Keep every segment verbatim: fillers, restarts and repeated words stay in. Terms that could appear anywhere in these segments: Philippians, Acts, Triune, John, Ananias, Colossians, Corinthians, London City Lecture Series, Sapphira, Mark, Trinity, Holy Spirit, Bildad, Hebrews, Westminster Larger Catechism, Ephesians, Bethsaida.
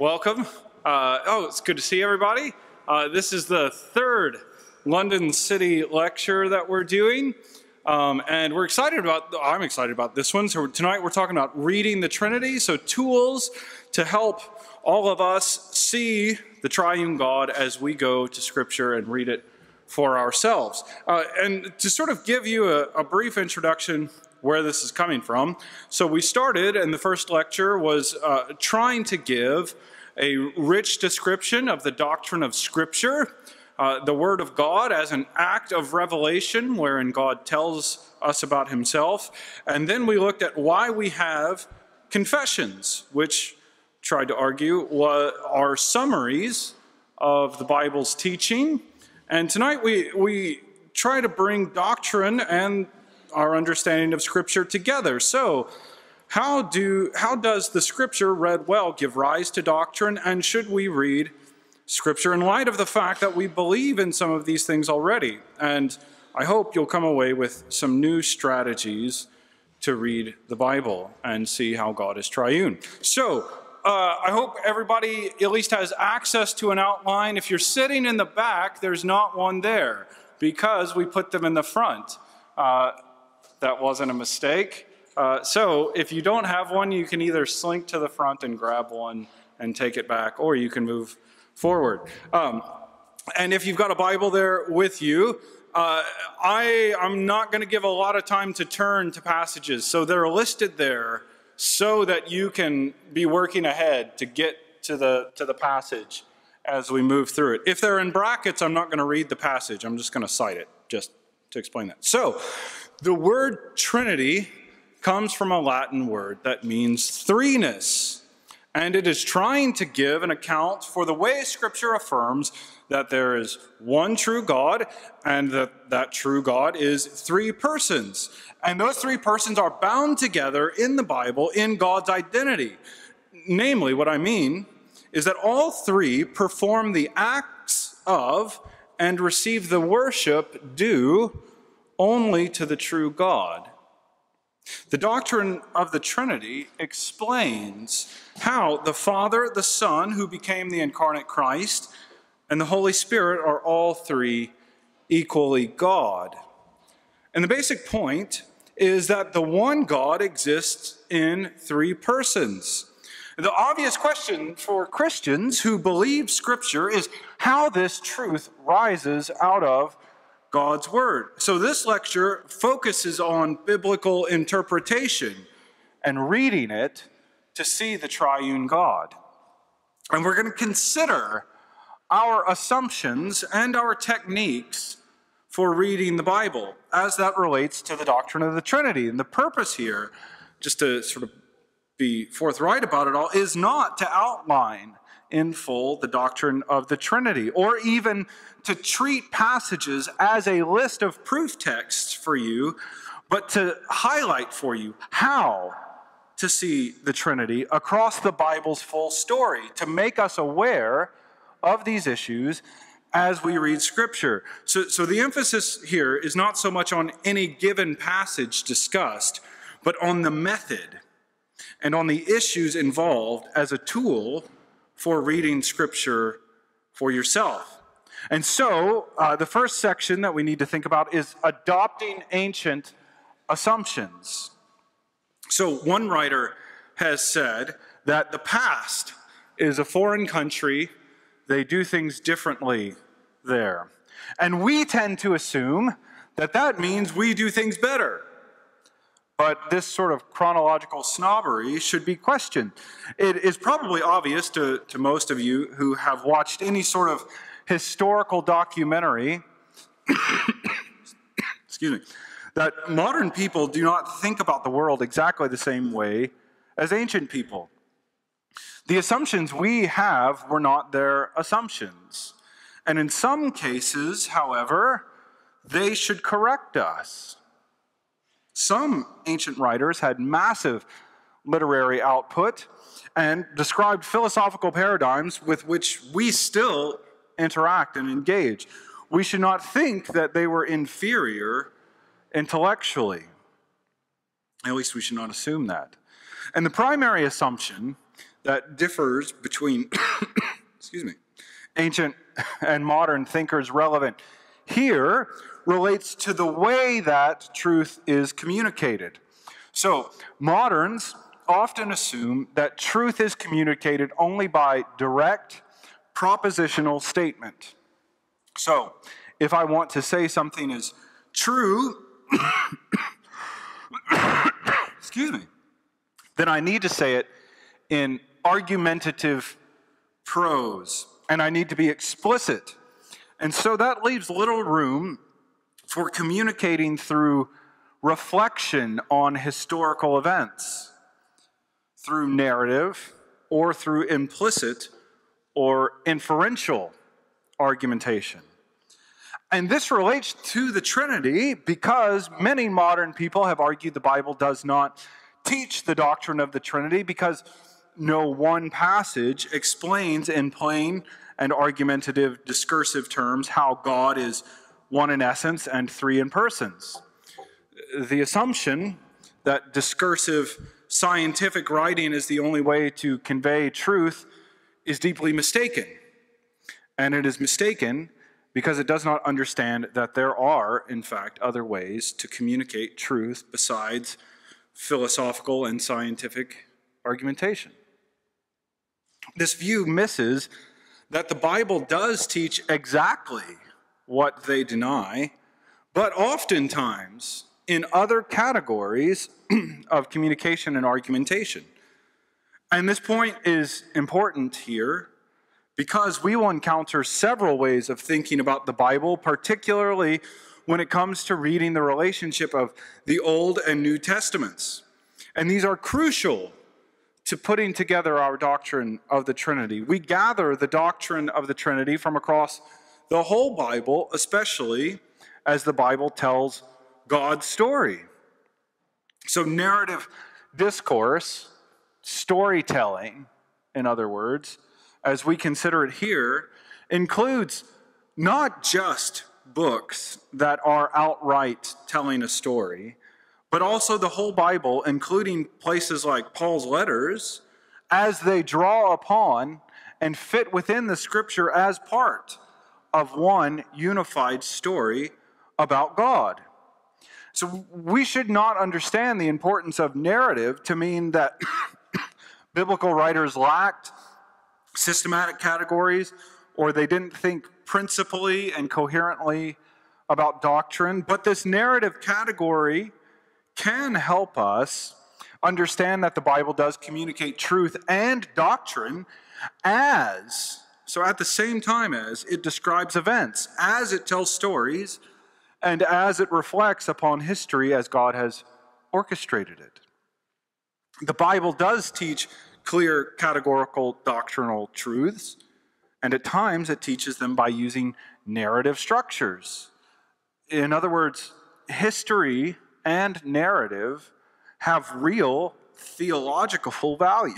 Welcome. Uh, oh, it's good to see everybody. Uh, this is the third London City lecture that we're doing, um, and we're excited about, I'm excited about this one. So tonight we're talking about reading the Trinity, so tools to help all of us see the triune God as we go to Scripture and read it for ourselves. Uh, and to sort of give you a, a brief introduction where this is coming from. So we started, and the first lecture was uh, trying to give a rich description of the doctrine of Scripture, uh, the Word of God as an act of revelation wherein God tells us about Himself. And then we looked at why we have confessions, which tried to argue are summaries of the Bible's teaching. And tonight we, we try to bring doctrine and our understanding of Scripture together. So, how do how does the Scripture read well give rise to doctrine, and should we read Scripture in light of the fact that we believe in some of these things already? And I hope you'll come away with some new strategies to read the Bible and see how God is triune. So, uh, I hope everybody at least has access to an outline. If you're sitting in the back, there's not one there because we put them in the front. Uh, That wasn't a mistake. Uh, so if you don't have one, you can either slink to the front and grab one and take it back, or you can move forward. Um, and if you've got a Bible there with you, uh, I am not going to give a lot of time to turn to passages. So they're listed there so that you can be working ahead to get to the, to the passage as we move through it. If they're in brackets, I'm not going to read the passage. I'm just going to cite it just to explain that. So, the word Trinity comes from a Latin word that means threeness, and it is trying to give an account for the way Scripture affirms that there is one true God and that that true God is three persons. And those three persons are bound together in the Bible in God's identity. Namely, what I mean is that all three perform the acts of and receive the worship due only to the true God. The doctrine of the Trinity explains how the Father, the Son, who became the incarnate Christ, and the Holy Spirit are all three equally God. And the basic point is that the one God exists in three persons. The obvious question for Christians who believe Scripture is how this truth rises out of God's Word. So this lecture focuses on biblical interpretation and reading it to see the triune God. And we're going to consider our assumptions and our techniques for reading the Bible as that relates to the doctrine of the Trinity. And the purpose here, just to sort of be forthright about it all, is not to outline in full the doctrine of the Trinity, or even to treat passages as a list of proof texts for you, but to highlight for you how to see the Trinity across the Bible's full story, to make us aware of these issues as we read Scripture. So, so the emphasis here is not so much on any given passage discussed, but on the method and on the issues involved as a tool for reading Scripture for yourself. And so, uh, the first section that we need to think about is adopting ancient assumptions. So, one writer has said that the past is a foreign country. They do things differently there. And we tend to assume that that means we do things better. But this sort of chronological snobbery should be questioned. It is probably obvious to, to most of you who have watched any sort of historical documentary, excuse me, that modern people do not think about the world exactly the same way as ancient people. The assumptions we have were not their assumptions. And in some cases, however, they should correct us. Some ancient writers had massive literary output and described philosophical paradigms with which we still interact and engage. We should not think that they were inferior intellectually. At least we should not assume that. And the primary assumption that differs between excuse me, ancient and modern thinkers relevant here relates to the way that truth is communicated. So moderns often assume that truth is communicated only by direct propositional statement. So if I want to say something is true, excuse me, then I need to say it in argumentative prose, and I need to be explicit. And so that leaves little room for communicating through reflection on historical events, through narrative, or through implicit or inferential argumentation. And this relates to the Trinity because many modern people have argued the Bible does not teach the doctrine of the Trinity because no one passage explains in plain and argumentative discursive terms how God is one in essence and three in persons. The assumption that discursive scientific writing is the only way to convey truth is deeply mistaken. And it is mistaken because it does not understand that there are, in fact, other ways to communicate truth besides philosophical and scientific argumentation. This view misses that the Bible does teach exactly what they deny, but oftentimes in other categories of communication and argumentation. And this point is important here because we will encounter several ways of thinking about the Bible, particularly when it comes to reading the relationship of the Old and New Testaments. And these are crucial to putting together our doctrine of the Trinity. We gather the doctrine of the Trinity from across the whole Bible, especially as the Bible tells God's story. So narrative discourse, storytelling, in other words, as we consider it here, includes not just books that are outright telling a story, but also the whole Bible, including places like Paul's letters, as they draw upon and fit within the Scripture as part of one unified story about God. So we should not understand the importance of narrative to mean that biblical writers lacked systematic categories, or they didn't think principally and coherently about doctrine, but this narrative category can help us understand that the Bible does communicate truth and doctrine as, so at the same time as, it describes events, as it tells stories, and as it reflects upon history as God has orchestrated it. The Bible does teach clear categorical doctrinal truths, and at times it teaches them by using narrative structures. In other words, history and narrative have real theological value.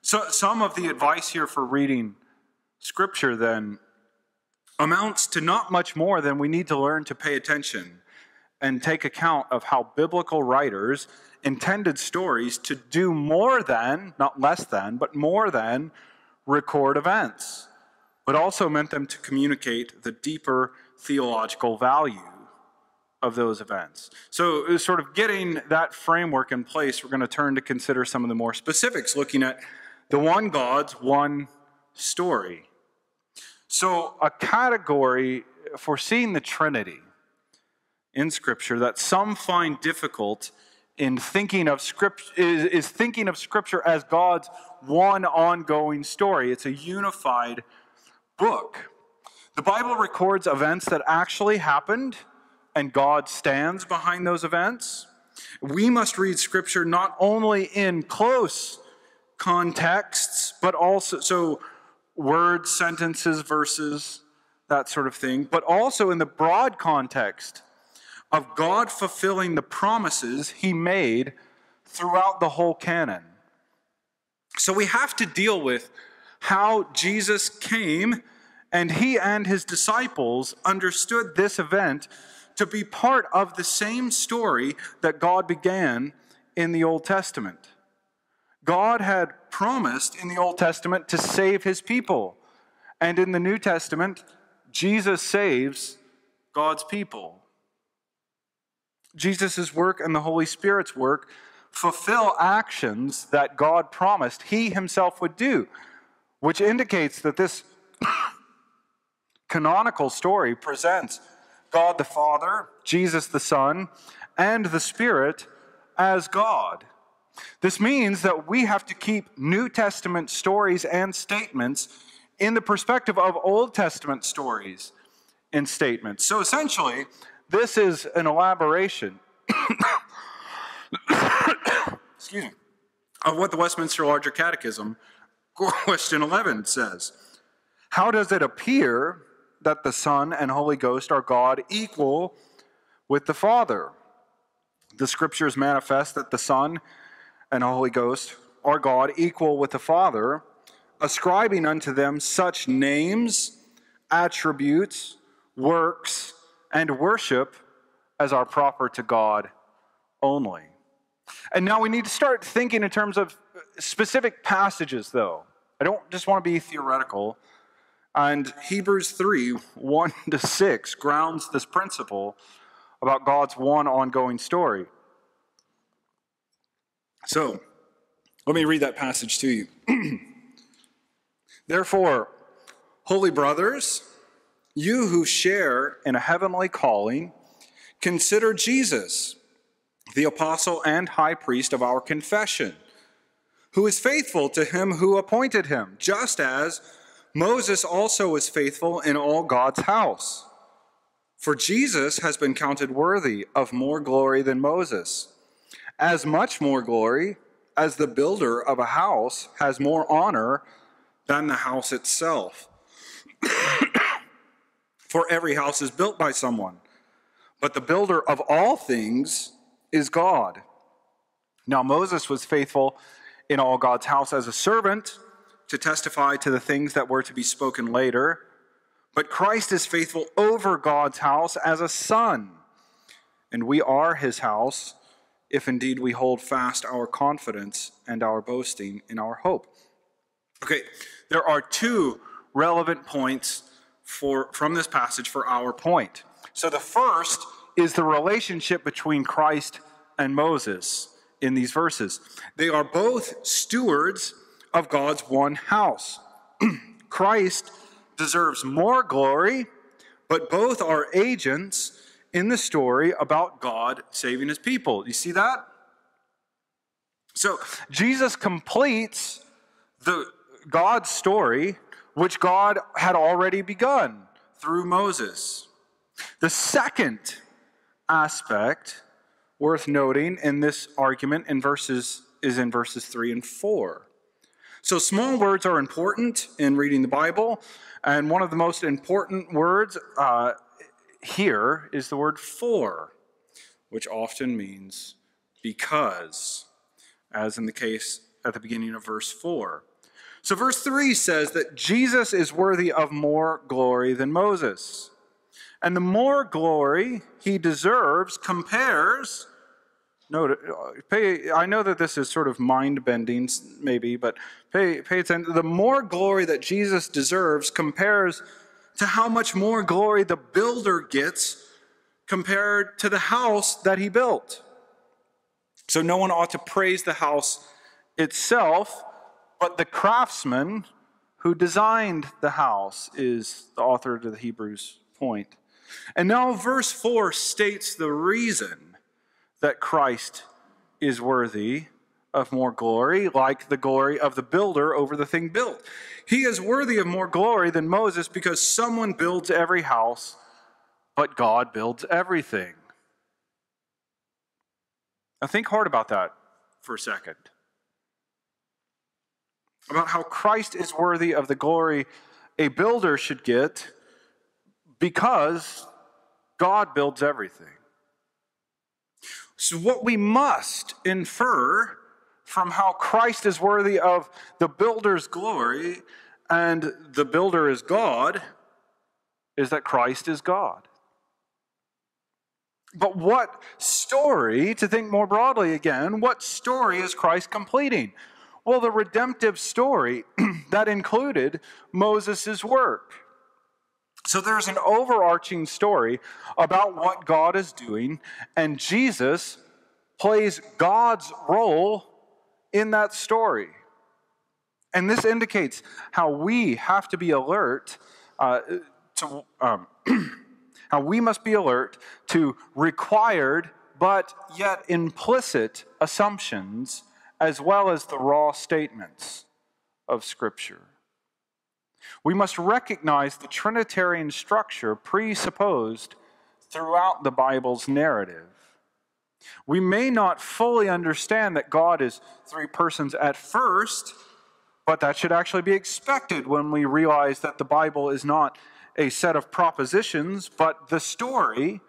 So some of the advice here for reading Scripture then amounts to not much more than we need to learn to pay attention and take account of how biblical writers intended stories to do more than, not less than, but more than record events, but also meant them to communicate the deeper theological value of those events. So sort of getting that framework in place, we're going to turn to consider some of the more specifics, looking at the one God's one story. So a category for seeing the Trinity in Scripture that some find difficult in thinking of script is, is thinking of Scripture as God's one ongoing story. It's a unified book. The Bible records events that actually happened, and God stands behind those events. We must read Scripture not only in close contexts, but also, so words, sentences, verses, that sort of thing, but also in the broad context of God fulfilling the promises He made throughout the whole canon. So we have to deal with how Jesus came, and He and His disciples understood this event to be part of the same story that God began in the Old Testament. God had promised in the Old Testament to save his people. And in the New Testament, Jesus saves God's people. Jesus' work and the Holy Spirit's work fulfill actions that God promised he himself would do, which indicates that this canonical story presents God the Father, Jesus the Son, and the Spirit as God. This means that we have to keep New Testament stories and statements in the perspective of Old Testament stories and statements. So essentially, this is an elaboration excuse me, of what the Westminster Larger Catechism, question eleven, says. How does it appear that the Son and Holy Ghost are God equal with the Father? The Scriptures manifest that the Son and Holy Ghost are God equal with the Father, ascribing unto them such names, attributes, works, and worship as are proper to God only. And now we need to start thinking in terms of specific passages, though. I don't just want to be theoretical. And Hebrews three, one to six grounds this principle about God's one ongoing story. So, let me read that passage to you. Therefore, holy brothers, you who share in a heavenly calling, consider Jesus, the apostle and high priest of our confession, who is faithful to him who appointed him, just as Moses also was faithful in all God's house. For Jesus has been counted worthy of more glory than Moses, as much more glory as the builder of a house has more honor than the house itself. For every house is built by someone, but the builder of all things is God. Now Moses was faithful in all God's house as a servant to testify to the things that were to be spoken later, but Christ is faithful over God's house as a son, and we are his house, if indeed we hold fast our confidence and our boasting in our hope. Okay, there are two relevant points for, from this passage for our point. So the first is the relationship between Christ and Moses in these verses. They are both stewards of God's one house. Christ deserves more glory, but both are agents in the story about God saving his people. You see that? So Jesus completes the God's story, which God had already begun through Moses. The second aspect worth noting in this argument in verses is in verses three and four. So small words are important in reading the Bible, and one of the most important words uh, here is the word for, which often means because, as in the case at the beginning of verse four. So verse three says that Jesus is worthy of more glory than Moses. And the more glory he deserves compares, no, pay, I know that this is sort of mind-bending maybe, but pay, pay attention. The more glory that Jesus deserves compares to how much more glory the builder gets compared to the house that he built. So no one ought to praise the house itself, but the craftsman who designed the house is the author of the Hebrews point. And now verse four states the reason that Christ is worthy of more glory, like the glory of the builder over the thing built. He is worthy of more glory than Moses because someone builds every house, but God builds everything. Now think hard about that for a second. About how Christ is worthy of the glory a builder should get because God builds everything. So what we must infer from how Christ is worthy of the builder's glory and the builder is God is that Christ is God. But what story, to think more broadly again, what story is Christ completing? Well, the redemptive story that included Moses' work. So there's an overarching story about what God is doing, and Jesus plays God's role in that story. And this indicates how we have to be alert uh, to um, how we must be alert to required but yet implicit assumptions, as well as the raw statements of Scripture. We must recognize the Trinitarian structure presupposed throughout the Bible's narrative. We may not fully understand that God is three persons at first, but that should actually be expected when we realize that the Bible is not a set of propositions, but the story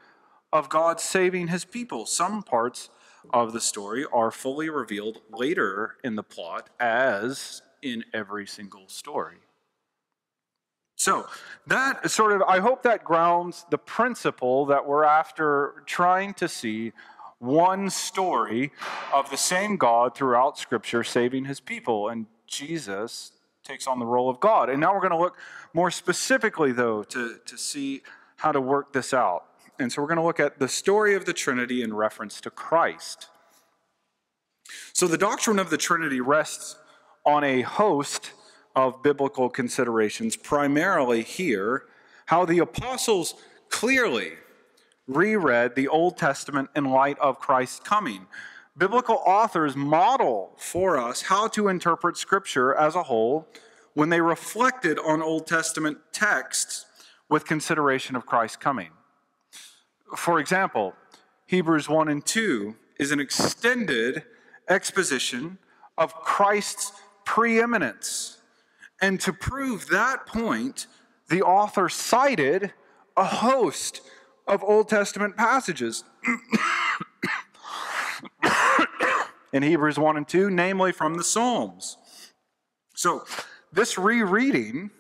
of God saving his people. Some parts of the story are fully revealed later in the plot, as in every single story. So that sort of, I hope that grounds the principle that we're after trying to see one story of the same God throughout Scripture saving his people, and Jesus takes on the role of God. And now we're going to look more specifically, though, to, to see how to work this out. And so we're going to look at the story of the Trinity in reference to Christ. So the doctrine of the Trinity rests on a host of biblical considerations, primarily here, how the apostles clearly reread the Old Testament in light of Christ's coming. Biblical authors model for us how to interpret Scripture as a whole when they reflected on Old Testament texts with consideration of Christ's coming. For example, Hebrews one and two is an extended exposition of Christ's preeminence. And to prove that point, the author cited a host of Old Testament passages in Hebrews one and two, namely from the Psalms. So this rereading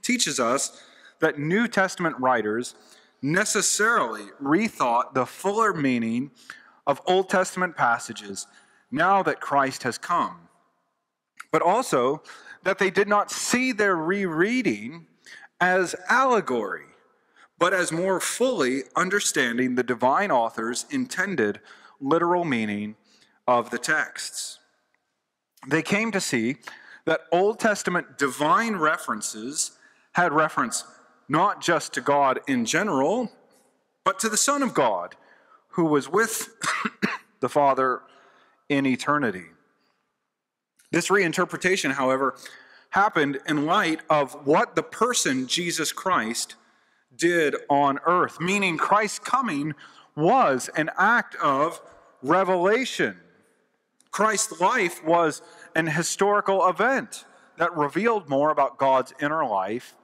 teaches us that New Testament writers necessarily rethought the fuller meaning of Old Testament passages now that Christ has come. But also that they did not see their rereading as allegory, but as more fully understanding the divine author's intended literal meaning of the texts. They came to see that Old Testament divine references had reference not just to God in general, but to the Son of God, who was with the Father in eternity. This reinterpretation, however, happened in light of what the person Jesus Christ did on earth, meaning Christ's coming was an act of revelation. Christ's life was an historical event that revealed more about God's inner life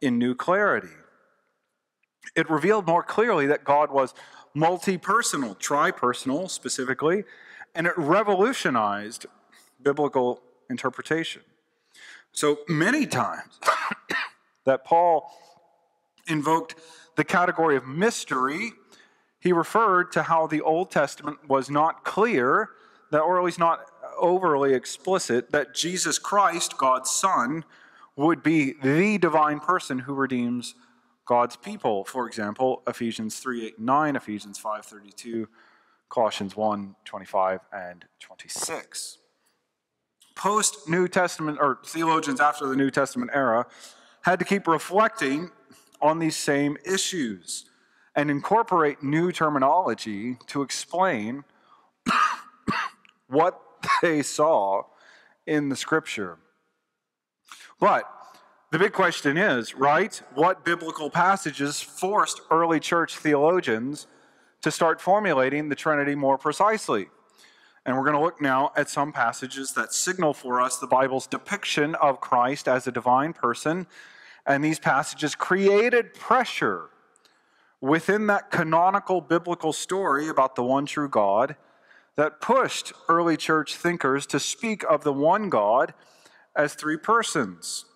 in new clarity. It revealed more clearly that God was multi-personal, tri-personal specifically, and it revolutionized biblical interpretation. So many times that Paul invoked the category of mystery, he referred to how the Old Testament was not clear, that, or at least not overly explicit, that Jesus Christ, God's Son, would be the divine person who redeems God's people. For example, Ephesians three, eight, nine, Ephesians five, thirty-two, Colossians one, twenty-five, and twenty-six. Post-New Testament, or theologians after the New Testament era, had to keep reflecting on these same issues and incorporate new terminology to explain what they saw in the Scripture. But the big question is, right, what biblical passages forced early church theologians to start formulating the Trinity more precisely? And we're going to look now at some passages that signal for us the Bible's depiction of Christ as a divine person. And these passages created pressure within that canonical biblical story about the one true God that pushed early church thinkers to speak of the one God as three persons.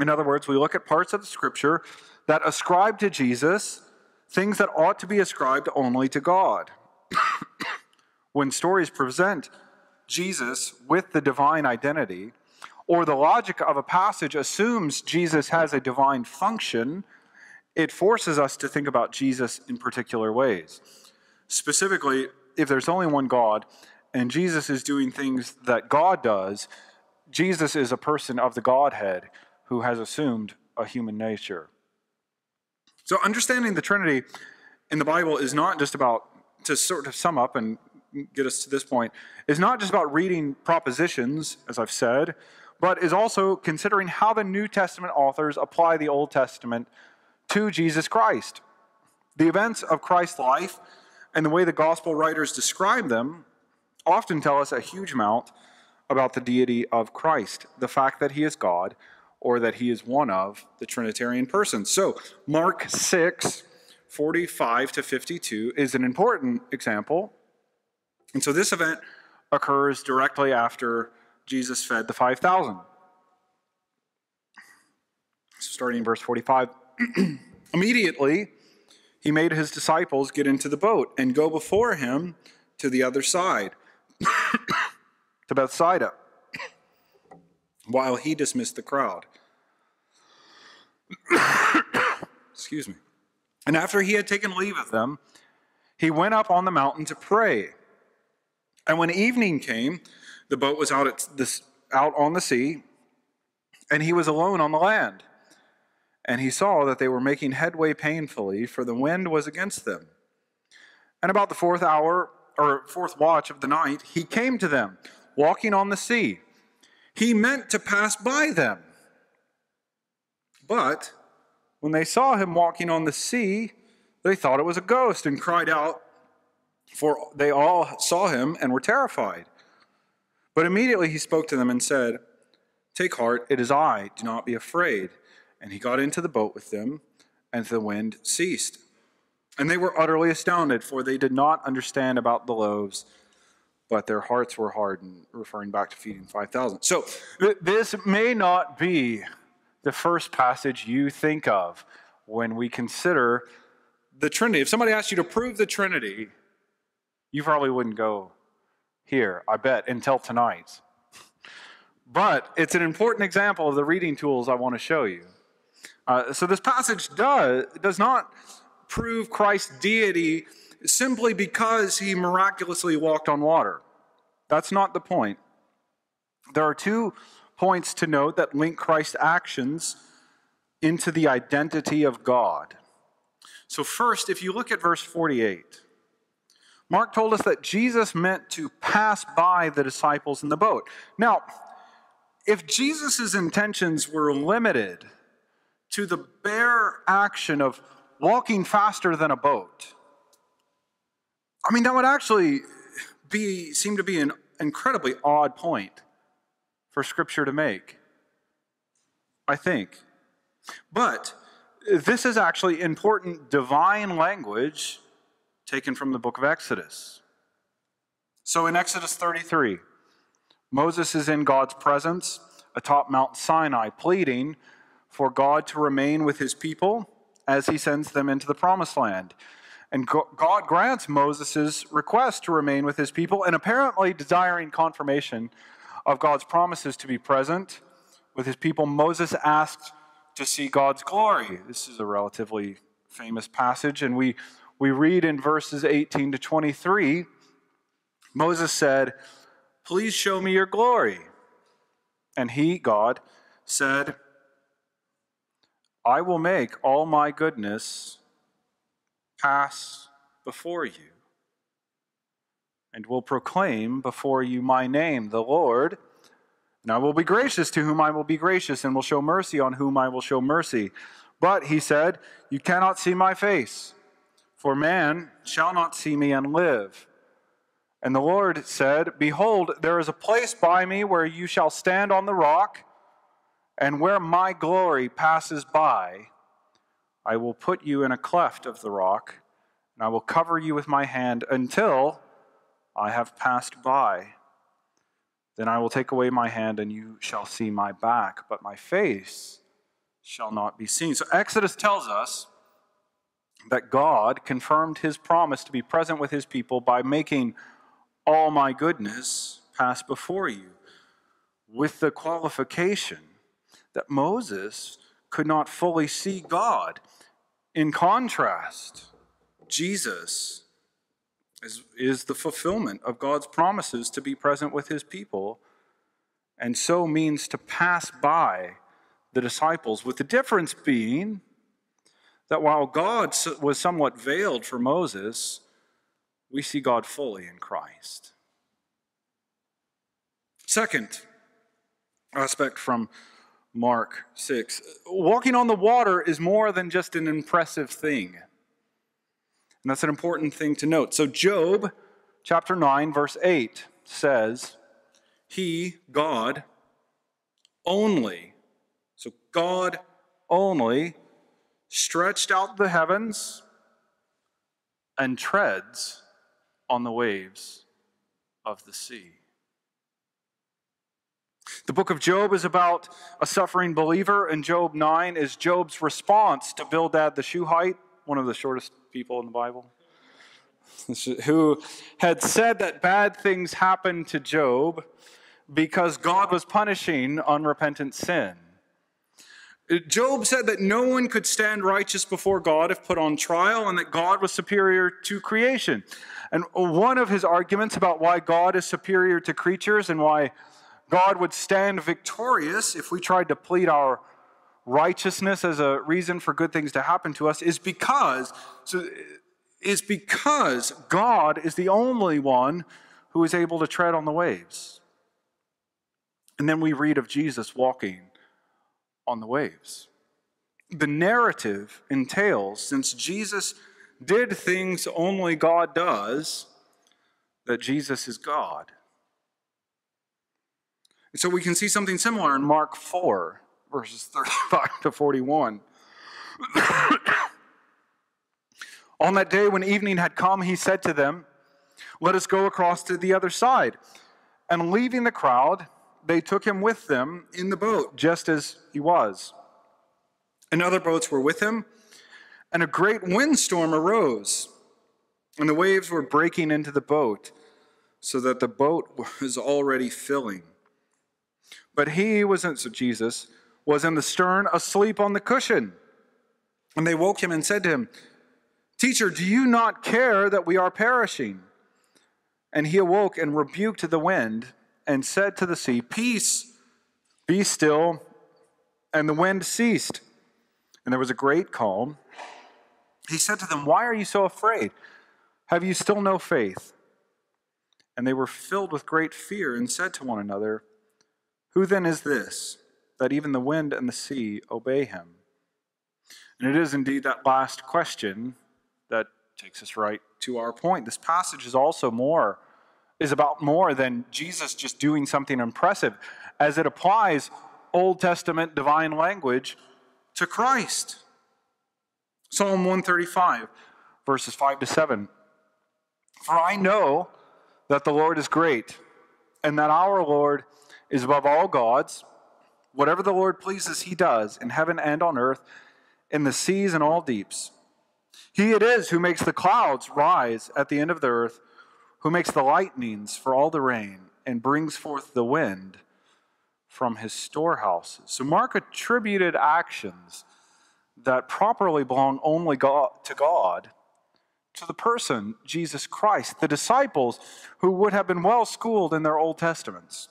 In other words, we look at parts of the Scripture that ascribe to Jesus things that ought to be ascribed only to God. When stories present Jesus with the divine identity, or the logic of a passage assumes Jesus has a divine function, it forces us to think about Jesus in particular ways. Specifically, if there's only one God and Jesus is doing things that God does, Jesus is a person of the Godhead who has assumed a human nature. So understanding the Trinity in the Bible is not just about, to sort of sum up and get us to this point, is not just about reading propositions, as I've said, but is also considering how the New Testament authors apply the Old Testament to Jesus Christ. The events of Christ's life and the way the gospel writers describe them often tell us a huge amount about the deity of Christ, the fact that he is God, or that he is one of the Trinitarian persons. So Mark six, forty-five to fifty-two is an important example. And so this event occurs directly after Jesus fed the five thousand. So starting in verse forty-five, immediately he made his disciples get into the boat and go before him to the other side, to Bethsaida, while he dismissed the crowd. Excuse me. And after he had taken leave of them, he went up on the mountain to pray. And when evening came, the boat was out, at this, out on the sea, and he was alone on the land. And he saw that they were making headway painfully, for the wind was against them. And about the fourth hour, or fourth watch of the night, he came to them, walking on the sea. He meant to pass by them. But when they saw him walking on the sea, they thought it was a ghost and cried out, for they all saw him and were terrified. But immediately he spoke to them and said, "Take heart, it is I, do not be afraid." And he got into the boat with them, and the wind ceased. And they were utterly astounded, for they did not understand about the loaves, but their hearts were hardened, referring back to feeding five thousand. So th this may not be the first passage you think of when we consider the Trinity. If somebody asked you to prove the Trinity, you probably wouldn't go here, I bet, until tonight. But it's an important example of the reading tools I want to show you. Uh, so this passage does, does not prove Christ's deity simply because he miraculously walked on water. That's not the point. There are two points to note that link Christ's actions into the identity of God. So first, if you look at verse forty-eight, Mark told us that Jesus meant to pass by the disciples in the boat. Now, if Jesus' intentions were limited to the bare action of walking faster than a boat, I mean, that would actually be, seem to be an incredibly odd point for Scripture to make, I think. But this is actually important divine language taken from the book of Exodus. So in Exodus thirty-three, Moses is in God's presence atop Mount Sinai, pleading for God to remain with his people as he sends them into the promised land. And God grants Moses' request to remain with his people, and apparently desiring confirmation of God's promises to be present with his people, Moses asked to see God's glory. This is a relatively famous passage, and we, we read in verses eighteen to twenty-three, Moses said, "Please show me your glory." And he, God, said, "I will make all my goodness pass before you, and will proclaim before you my name, the Lord. And I will be gracious to whom I will be gracious, and will show mercy on whom I will show mercy. But," he said, "you cannot see my face, for man shall not see me and live." And the Lord said, "Behold, there is a place by me where you shall stand on the rock, and where my glory passes by, I will put you in a cleft of the rock, and I will cover you with my hand until I have passed by. Then I will take away my hand, and you shall see my back, but my face shall not be seen." So Exodus tells us that God confirmed his promise to be present with his people by making all my goodness pass before you, with the qualification that Moses could not fully see God. In contrast, Jesus is, is the fulfillment of God's promises to be present with his people, and so means to pass by the disciples, with the difference being that while God was somewhat veiled for Moses, we see God fully in Christ. Second aspect from Mark six, walking on the water is more than just an impressive thing. And that's an important thing to note. So Job chapter nine, verse eight says, he, God, only, so God only stretched out the heavens and treads on the waves of the sea. The book of Job is about a suffering believer, and Job nine is Job's response to Bildad the Shuhite, one of the shortest people in the Bible, who had said that bad things happened to Job because God was punishing unrepentant sin. Job said that no one could stand righteous before God if put on trial, and that God was superior to creation. And one of his arguments about why God is superior to creatures and why God would stand victorious if we tried to plead our righteousness as a reason for good things to happen to us is because, so, is because God is the only one who is able to tread on the waves. And then we read of Jesus walking on the waves. The narrative entails, since Jesus did things only God does, that Jesus is God. And so we can see something similar in Mark four, verses thirty-five to forty-one. On that day when evening had come, he said to them, let us go across to the other side. And leaving the crowd, they took him with them in the boat, just as he was. And other boats were with him, and a great windstorm arose, and the waves were breaking into the boat, so that the boat was already filling. But he wasn't, so Jesus was in the stern, asleep on the cushion. And they woke him and said to him, teacher, do you not care that we are perishing? And he awoke and rebuked the wind and said to the sea, peace, be still. And the wind ceased, and there was a great calm. He said to them, why are you so afraid? Have you still no faith? And they were filled with great fear and said to one another, who then is this, that even the wind and the sea obey him? And it is indeed that last question that takes us right to our point. This passage is also more, is about more than Jesus just doing something impressive, as it applies Old Testament divine language to Christ. Psalm one thirty-five, verses five to seven. For I know that the Lord is great, and that our Lord is above all gods. Whatever the Lord pleases, he does, in heaven and on earth, in the seas and all deeps. He it is who makes the clouds rise at the end of the earth, who makes the lightnings for all the rain, and brings forth the wind from his storehouses. So Mark attributed actions that properly belong only God, to God, to the person, Jesus Christ. The disciples, who would have been well schooled in their Old Testaments,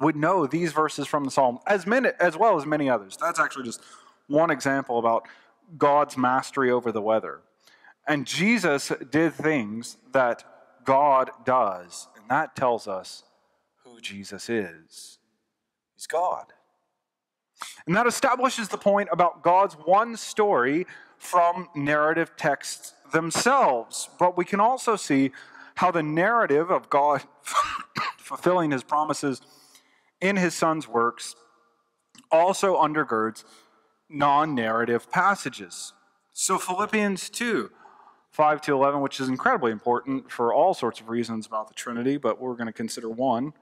would know these verses from the Psalm, as many, as well as many others. That's actually just one example about God's mastery over the weather. And Jesus did things that God does, and that tells us who Jesus is. He's God. And that establishes the point about God's one story from narrative texts themselves. But we can also see how the narrative of God fulfilling his promises in his son's works also undergirds non-narrative passages. So Philippians two, five to eleven, which is incredibly important for all sorts of reasons about the Trinity, but we're going to consider one.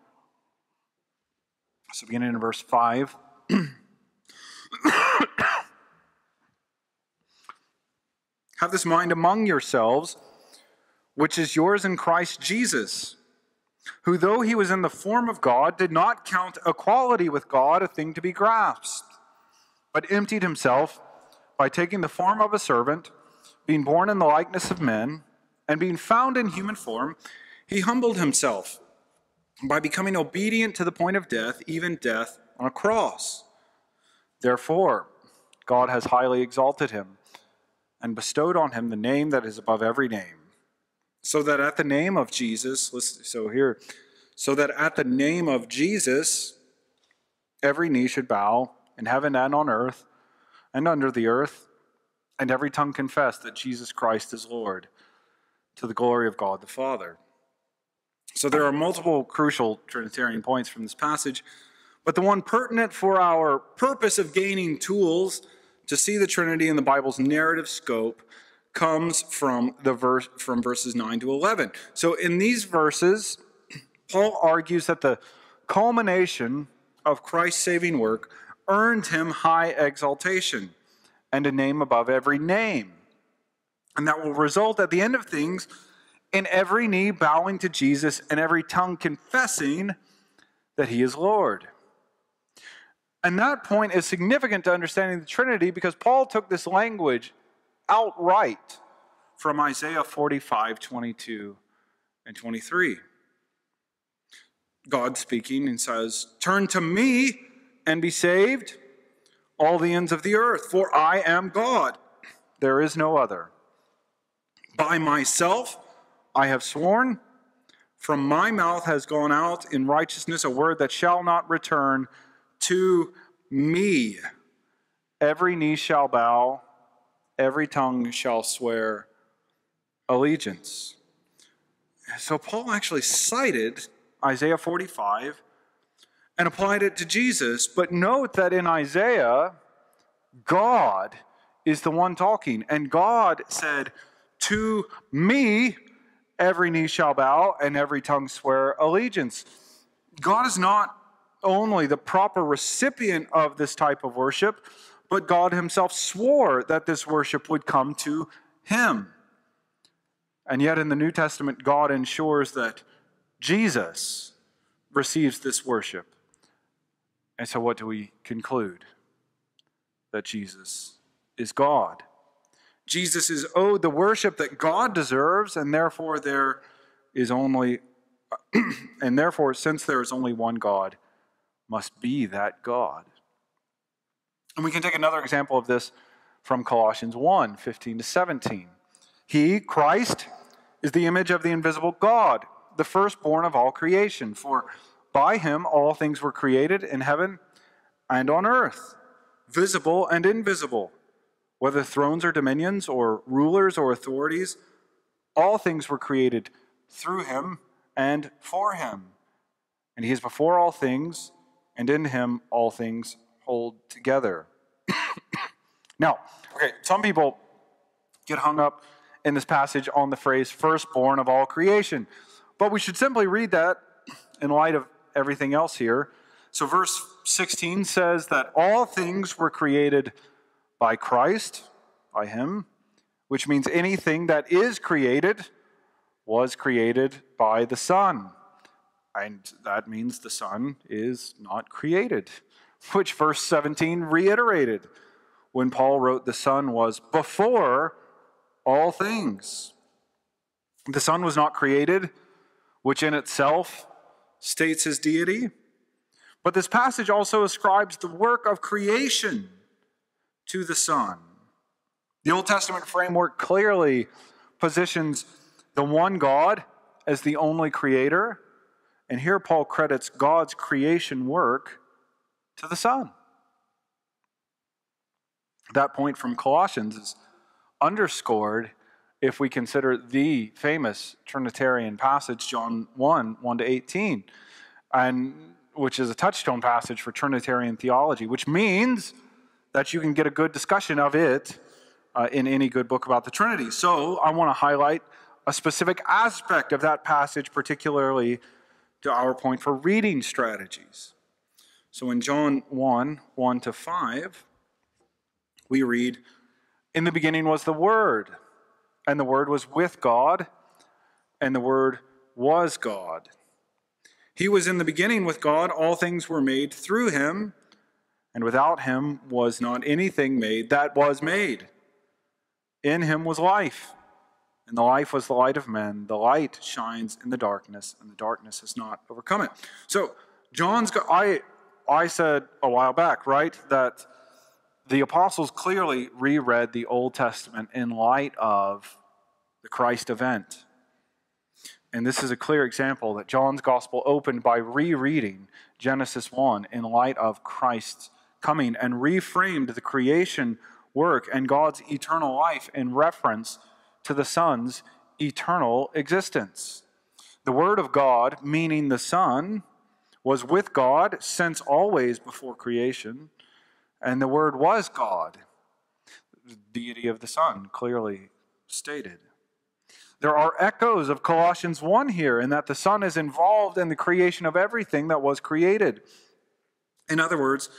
So beginning in verse five. Have this mind among yourselves, which is yours in Christ Jesus, who though he was in the form of God, did not count equality with God a thing to be grasped, but emptied himself by taking the form of a servant, being born in the likeness of men, and being found in human form, he humbled himself by becoming obedient to the point of death, even death on a cross. Therefore, God has highly exalted him and bestowed on him the name that is above every name, so that at the name of Jesus, listen, so here, so that at the name of Jesus, every knee should bow in heaven and on earth and under the earth, and every tongue confess that Jesus Christ is Lord, to the glory of God the Father. So there are multiple crucial Trinitarian points from this passage, but the one pertinent for our purpose of gaining tools to see the Trinity in the Bible's narrative scope comes from the verse from verses nine to eleven. So in these verses, Paul argues that the culmination of Christ's saving work earned him high exaltation and a name above every name, and that will result at the end of things in every knee bowing to Jesus and every tongue confessing that he is Lord. And that point is significant to understanding the Trinity, because Paul took this language outright from Isaiah forty-five, twenty-two and twenty-three. God speaking and says, "Turn to me and be saved, all the ends of the earth, for I am God. There is no other. By myself I have sworn, from my mouth has gone out in righteousness a word that shall not return to me. Every knee shall bow, every tongue shall swear allegiance." So Paul actually cited Isaiah forty-five and applied it to Jesus. But note that in Isaiah, God is the one talking, and God said, "To me, every knee shall bow and every tongue swear allegiance." God is not only the proper recipient of this type of worship, but God himself swore that this worship would come to him. And yet in the New Testament, God ensures that Jesus receives this worship. And so what do we conclude? That Jesus is God. Jesus is owed the worship that God deserves, and therefore there is only, and therefore since there is only one God, must be that God. And we can take another example of this from Colossians one, fifteen to seventeen. He, Christ, is the image of the invisible God, the firstborn of all creation. For by him all things were created in heaven and on earth, visible and invisible, whether thrones or dominions or rulers or authorities. All things were created through him and for him. And he is before all things, and in him all things hold together. Now, okay, some people get hung up in this passage on the phrase firstborn of all creation, but we should simply read that in light of everything else here. So verse sixteen says that all things were created by Christ, by him, which means anything that is created was created by the Son. And that means the Son is not created, which verse seventeen reiterated when Paul wrote the Son was before all things. The Son was not created, which in itself states his deity. But this passage also ascribes the work of creation to the Son. The Old Testament framework clearly positions the one God as the only creator. And here Paul credits God's creation work to the Son. That point from Colossians is underscored if we consider the famous Trinitarian passage, John one, one to eighteen, and which is a touchstone passage for Trinitarian theology, which means that you can get a good discussion of it uh, in any good book about the Trinity. So I want to highlight a specific aspect of that passage, particularly to our point for reading strategies. So in John one, one to five, we read, "In the beginning was the Word, and the Word was with God, and the Word was God. He was in the beginning with God. All things were made through him, and without him was not anything made that was made. In him was life, and the life was the light of men. The light shines in the darkness, and the darkness has not overcome it. So John's got, I, I said a while back, right, that the apostles clearly reread the Old Testament in light of the Christ event. And this is a clear example that John's gospel opened by rereading Genesis one in light of Christ's coming and reframed the creation work and God's eternal life in reference to the Son's eternal existence. The Word of God, meaning the Son, was with God since always before creation, and the Word was God. The deity of the Son, clearly stated. There are echoes of Colossians one here, in that the Son is involved in the creation of everything that was created. In other words,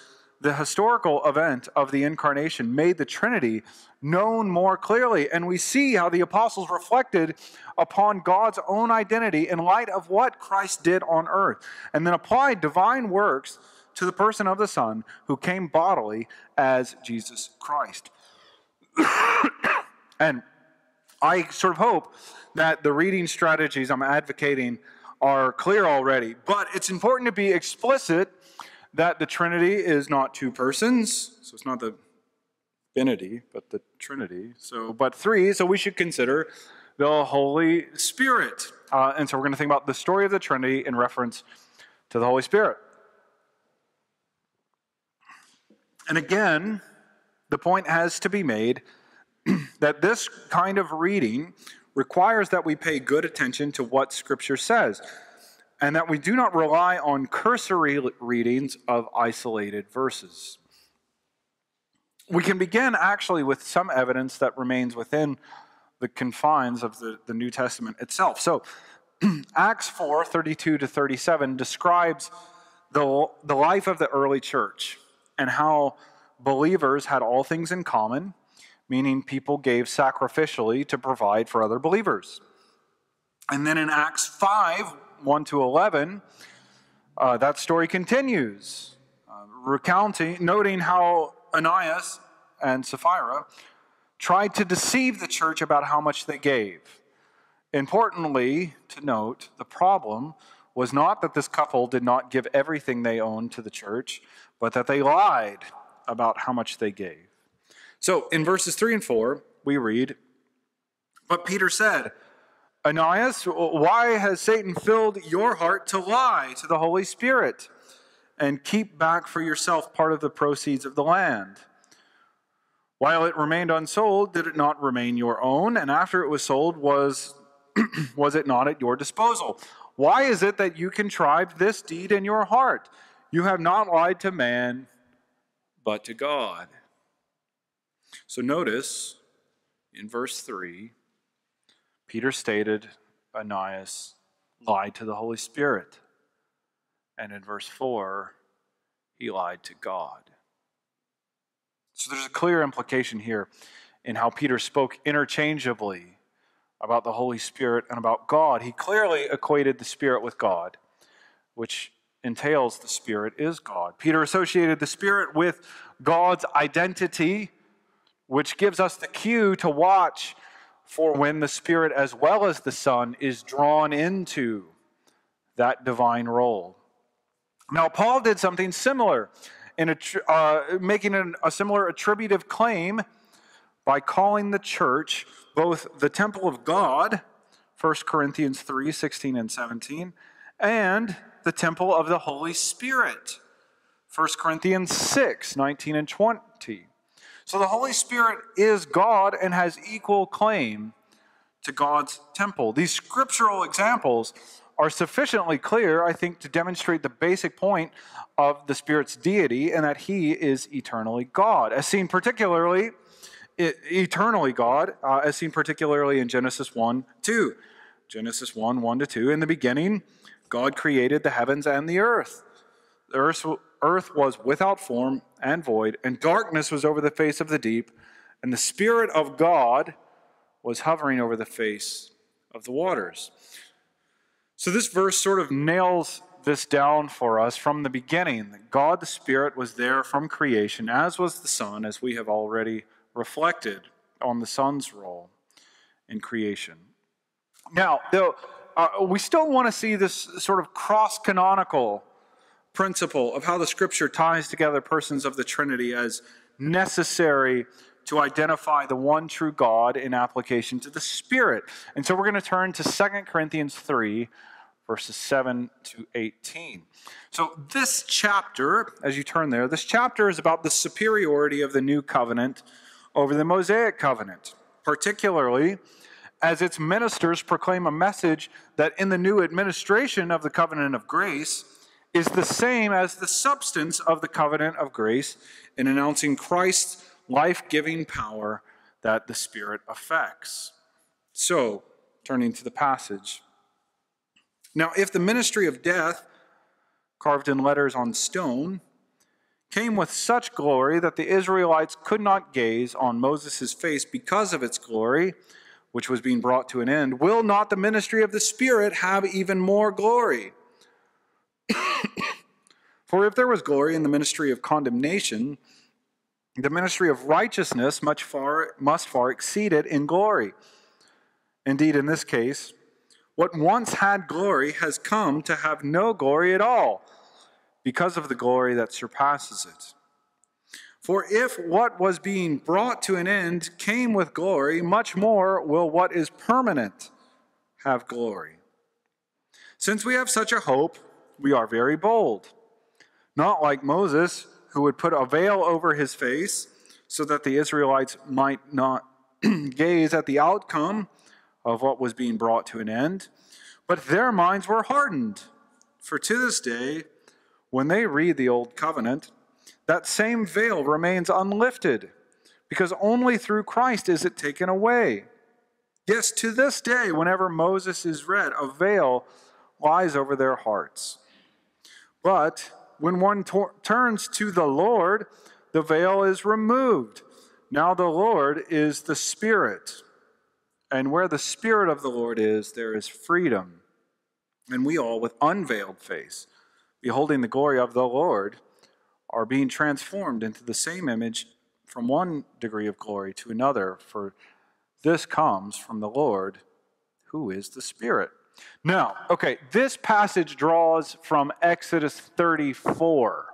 the historical event of the incarnation made the Trinity known more clearly, and we see how the apostles reflected upon God's own identity in light of what Christ did on earth, and then applied divine works to the person of the Son, who came bodily as Jesus Christ. And I sort of hope that the reading strategies I'm advocating are clear already, but it's important to be explicit that the Trinity is not two persons, so it's not the Trinity, but the Trinity, so but three, so we should consider the Holy Spirit. Uh, and so we're going to think about the story of the Trinity in reference to the Holy Spirit. And again, the point has to be made that this kind of reading requires that we pay good attention to what Scripture says, and that we do not rely on cursory readings of isolated verses. We can begin actually with some evidence that remains within the confines of the, the New Testament itself. So Acts four, thirty-two to thirty-seven describes the, the life of the early church and how believers had all things in common, meaning people gave sacrificially to provide for other believers. And then in Acts five, one to eleven, uh, that story continues, uh, recounting, noting how Ananias and Sapphira tried to deceive the church about how much they gave. Importantly, to note, the problem was not that this couple did not give everything they owned to the church, but that they lied about how much they gave. So in verses three and four, we read, "But Peter said, Ananias, why has Satan filled your heart to lie to the Holy Spirit and keep back for yourself part of the proceeds of the land? While it remained unsold, did it not remain your own? And after it was sold, was, was it not at your disposal? Why is it that you contrived this deed in your heart? You have not lied to man, but to God." So notice, in verse three, Peter stated Ananias lied to the Holy Spirit. And in verse four, he lied to God. So there's a clear implication here in how Peter spoke interchangeably about the Holy Spirit and about God. He clearly equated the Spirit with God, which entails the Spirit is God. Peter associated the Spirit with God's identity, which gives us the cue to watch for when the Spirit as well as the Son is drawn into that divine role. Now, Paul did something similar, in a, uh, making an, a similar attributive claim by calling the church both the temple of God, First Corinthians three, sixteen and seventeen, and the temple of the Holy Spirit, First Corinthians six, nineteen and twenty. So the Holy Spirit is God and has equal claim to God's temple. These scriptural examples are sufficiently clear, I think, to demonstrate the basic point of the Spirit's deity and that He is eternally God, as seen particularly, eternally God, uh, as seen particularly in Genesis one, two. Genesis one, one to two, "In the beginning, God created the heavens and the earth. The earth Earth was without form and void, and darkness was over the face of the deep, and the Spirit of God was hovering over the face of the waters." So this verse sort of nails this down for us from the beginning, that God the Spirit was there from creation, as was the Son, as we have already reflected on the Son's role in creation. Now, though, uh, we still want to see this sort of cross-canonical principle of how the Scripture ties together persons of the Trinity as necessary to identify the one true God in application to the Spirit. And so we're going to turn to Second Corinthians three, verses seven to eighteen. So this chapter, as you turn there, this chapter is about the superiority of the new covenant over the Mosaic covenant, particularly as its ministers proclaim a message that in the new administration of the covenant of grace is the same as the substance of the covenant of grace in announcing Christ's life-giving power that the Spirit affects. So, turning to the passage. Now, if the ministry of death, carved in letters on stone, came with such glory that the Israelites could not gaze on Moses' face because of its glory, which was being brought to an end, will not the ministry of the Spirit have even more glory? For if there was glory in the ministry of condemnation, the ministry of righteousness much far, must far exceed it in glory. Indeed, in this case, what once had glory has come to have no glory at all, because of the glory that surpasses it. For if what was being brought to an end came with glory, much more will what is permanent have glory. Since we have such a hope, we are very bold, not like Moses, who would put a veil over his face so that the Israelites might not gaze at the outcome of what was being brought to an end. But their minds were hardened. For to this day, when they read the Old Covenant, that same veil remains unlifted, because only through Christ is it taken away. Yes, to this day, whenever Moses is read, a veil lies over their hearts. But when one tor- turns to the Lord, the veil is removed. Now the Lord is the Spirit. And where the Spirit of the Lord is, there is freedom. And we all, with unveiled face, beholding the glory of the Lord, are being transformed into the same image from one degree of glory to another. For this comes from the Lord, who is the Spirit. Now, okay, this passage draws from Exodus thirty-four,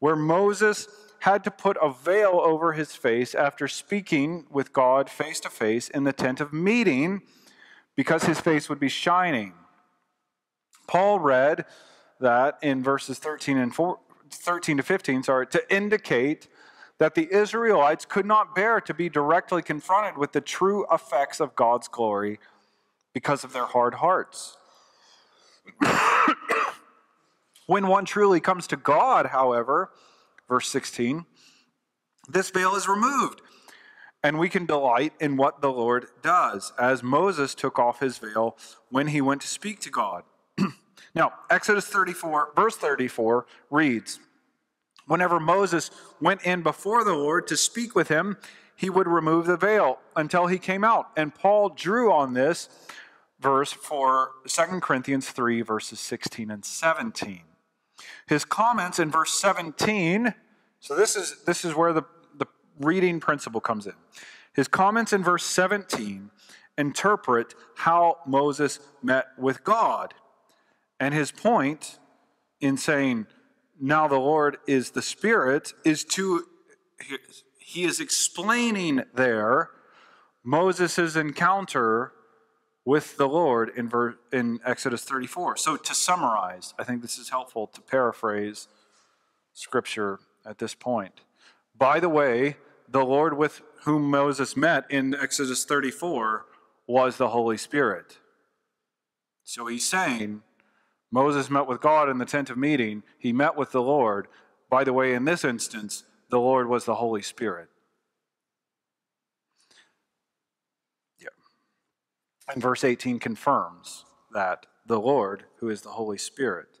where Moses had to put a veil over his face after speaking with God face to face in the tent of meeting, because his face would be shining. Paul read that in verses thirteen and four, thirteen to fifteen, sorry, to indicate that the Israelites could not bear to be directly confronted with the true effects of God's glory because of their hard hearts. When one truly comes to God, however, verse sixteen, this veil is removed, and we can delight in what the Lord does, as Moses took off his veil when he went to speak to God. Now, Exodus thirty-four, verse thirty-four reads, whenever Moses went in before the Lord to speak with him, he would remove the veil until he came out. And Paul drew on this verse for Second Corinthians three, verses sixteen and seventeen. His comments in verse seventeen, so this is, this is where the, the reading principle comes in. His comments in verse seventeen interpret how Moses met with God. And his point in saying, now the Lord is the Spirit, is to... He is explaining there Moses' encounter with the Lord in, ver- in Exodus thirty-four. So to summarize, I think this is helpful to paraphrase Scripture at this point. By the way, the Lord with whom Moses met in Exodus thirty-four was the Holy Spirit. So he's saying, Moses met with God in the tent of meeting. He met with the Lord. By the way, in this instance, the Lord was the Holy Spirit. Yeah. And verse eighteen confirms that the Lord, who is the Holy Spirit.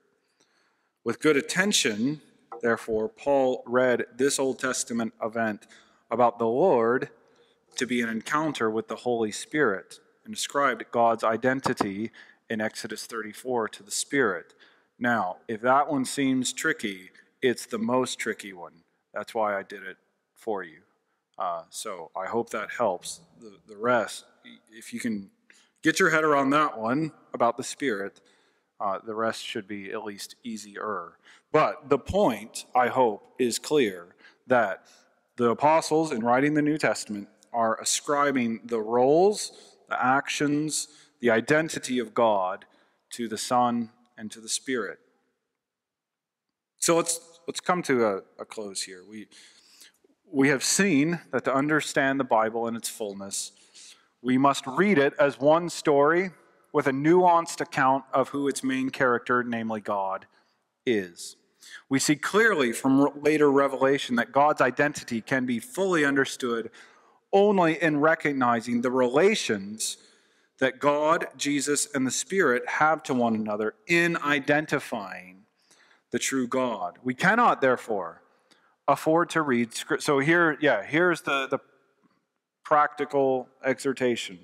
With good attention, therefore, Paul read this Old Testament event about the Lord to be an encounter with the Holy Spirit, and described God's identity in Exodus thirty-four to the Spirit. Now, if that one seems tricky, it's the most tricky one. That's why I did it for you. Uh, so I hope that helps. The, the rest, if you can get your head around that one about the Spirit, uh, the rest should be at least easier. But the point, I hope, is clear that the apostles in writing the New Testament are ascribing the roles, the actions, the identity of God to the Son and to the Spirit. So let's let's come to a, a close here. We we have seen that to understand the Bible in its fullness, we must read it as one story with a nuanced account of who its main character, namely God, is. We see clearly from later revelation that God's identity can be fully understood only in recognizing the relations that God, Jesus, and the Spirit have to one another in identifying the true God. We cannot, therefore, afford to read Scripture. So here, yeah, here's the, the practical exhortation.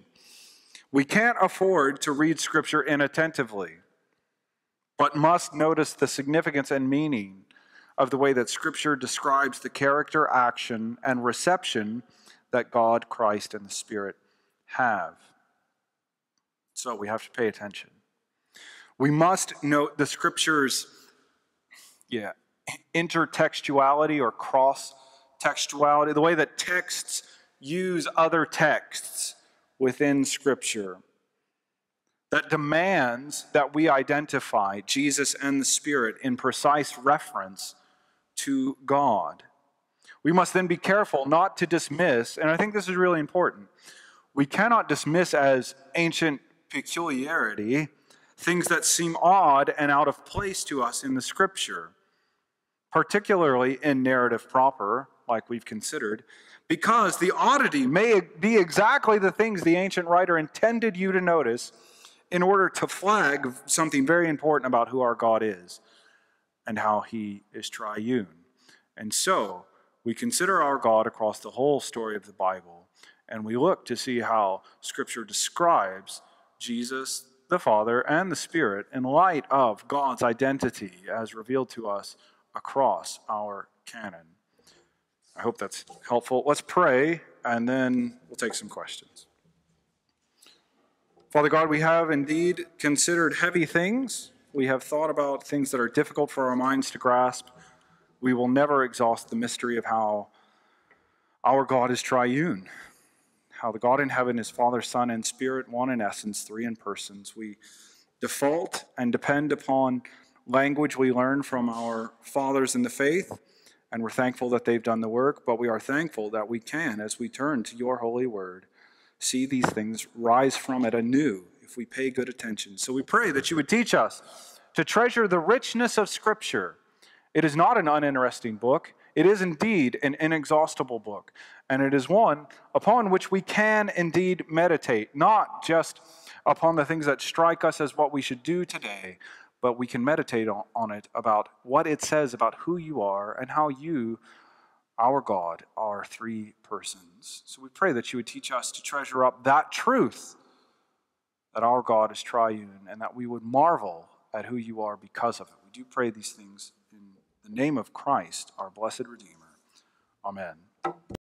We can't afford to read Scripture inattentively, but must notice the significance and meaning of the way that Scripture describes the character, action, and reception that God, Christ, and the Spirit have. So we have to pay attention. We must note the Scripture's yeah, intertextuality or cross-textuality, the way that texts use other texts within Scripture. That demands that we identify Jesus and the Spirit in precise reference to God. We must then be careful not to dismiss, and I think this is really important, we cannot dismiss as ancient peculiarity things that seem odd and out of place to us in the Scripture, particularly in narrative proper, like we've considered, because the oddity may be exactly the things the ancient writer intended you to notice in order to flag something very important about who our God is and how he is triune. And so we consider our God across the whole story of the Bible, and we look to see how Scripture describes Jesus, the Father, and the Spirit in light of God's identity as revealed to us across our canon. I hope that's helpful. Let's pray, and then we'll take some questions. Father God, we have indeed considered heavy things. We have thought about things that are difficult for our minds to grasp. We will never exhaust the mystery of how our God is triune, how the God in heaven is Father, Son, and Spirit, one in essence, three in persons. We default and depend upon language we learn from our fathers in the faith, and we're thankful that they've done the work, but we are thankful that we can, as we turn to your holy word, see these things rise from it anew if we pay good attention. So we pray that you would teach us to treasure the richness of Scripture. It is not an uninteresting book. It is indeed an inexhaustible book, and it is one upon which we can indeed meditate, not just upon the things that strike us as what we should do today, but we can meditate on it about what it says about who you are and how you, our God, are three persons. So we pray that you would teach us to treasure up that truth that our God is triune, and that we would marvel at who you are because of it. We do pray these things in the name of Christ, our blessed Redeemer. Amen.